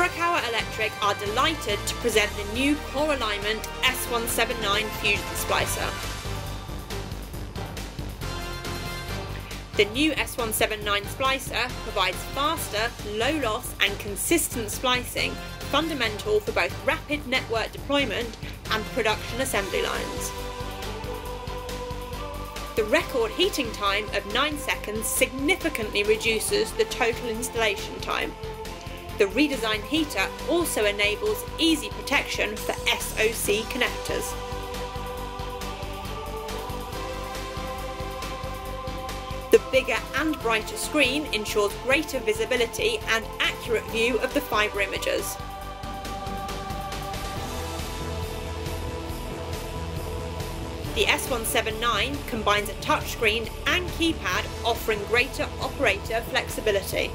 Furukawa Electric are delighted to present the new Core Alignment S179 Fusion Splicer. The new S179 Splicer provides faster, low-loss and consistent splicing, fundamental for both rapid network deployment and production assembly lines. The record heating time of 9 seconds significantly reduces the total installation time. The redesigned heater also enables easy protection for SOC connectors. The bigger and brighter screen ensures greater visibility and accurate view of the fibre images. The S179 combines a touchscreen and keypad, offering greater operator flexibility.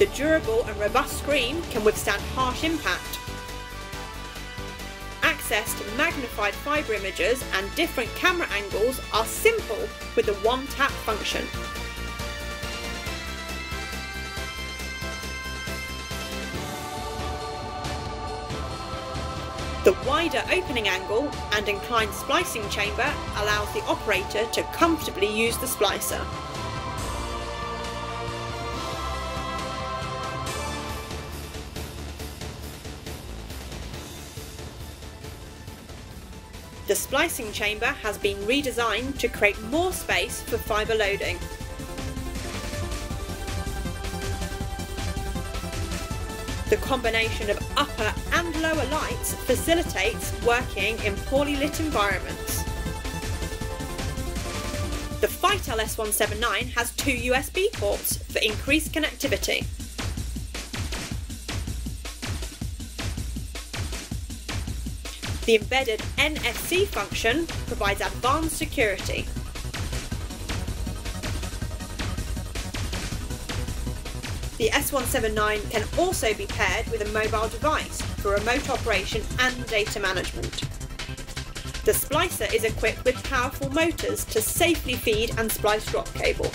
The durable and robust screen can withstand harsh impact. Access to magnified fibre images and different camera angles are simple with a one-tap function. The wider opening angle and inclined splicing chamber allows the operator to comfortably use the splicer. The splicing chamber has been redesigned to create more space for fibre loading. The combination of upper and lower lights facilitates working in poorly lit environments. The Furukawa S179 has 2 USB ports for increased connectivity. The embedded NFC function provides advanced security. The S179 can also be paired with a mobile device for remote operation and data management. The splicer is equipped with powerful motors to safely feed and splice drop cable.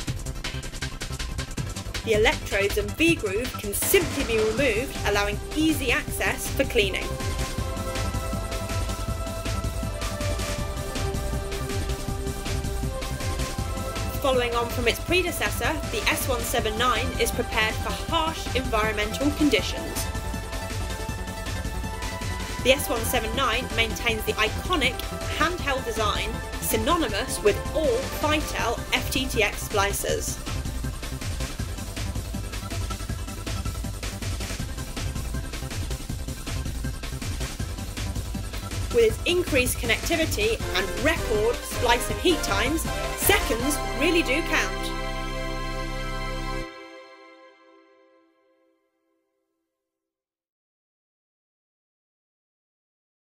The electrodes and V-groove can simply be removed, allowing easy access for cleaning. Following on from its predecessor, the S179 is prepared for harsh environmental conditions. The S179 maintains the iconic handheld design, synonymous with all Furukawa FTTX splicers. With its increased connectivity and record splice and heat times, seconds really do count.